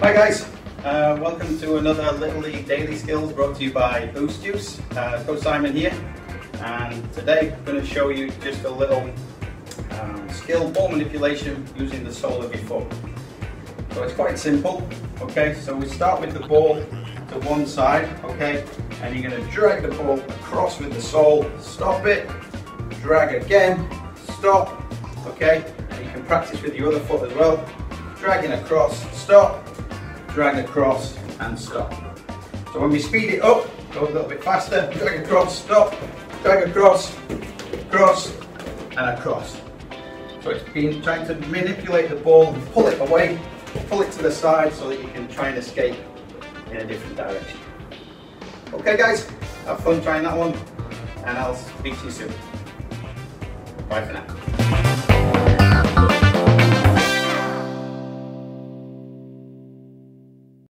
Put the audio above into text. Hi guys, welcome to another Little League Daily Skills brought to you by Boost Juice. Coach Simon here, and today I'm going to show you just a little skill ball manipulation using the sole of your foot. So it's quite simple, okay? So we start with the ball to one side, okay? And you're going to drag the ball across with the sole, stop it, drag again, stop, okay? And you can practice with your other foot as well. Dragging across, stop, drag across and stop. So when we speed it up, go a little bit faster, drag across, stop, drag across, across and across. So it's been trying to manipulate the ball and pull it away, pull it to the side so that you can try and escape in a different direction. Okay guys, have fun trying that one, and I'll speak to you soon. Bye for now.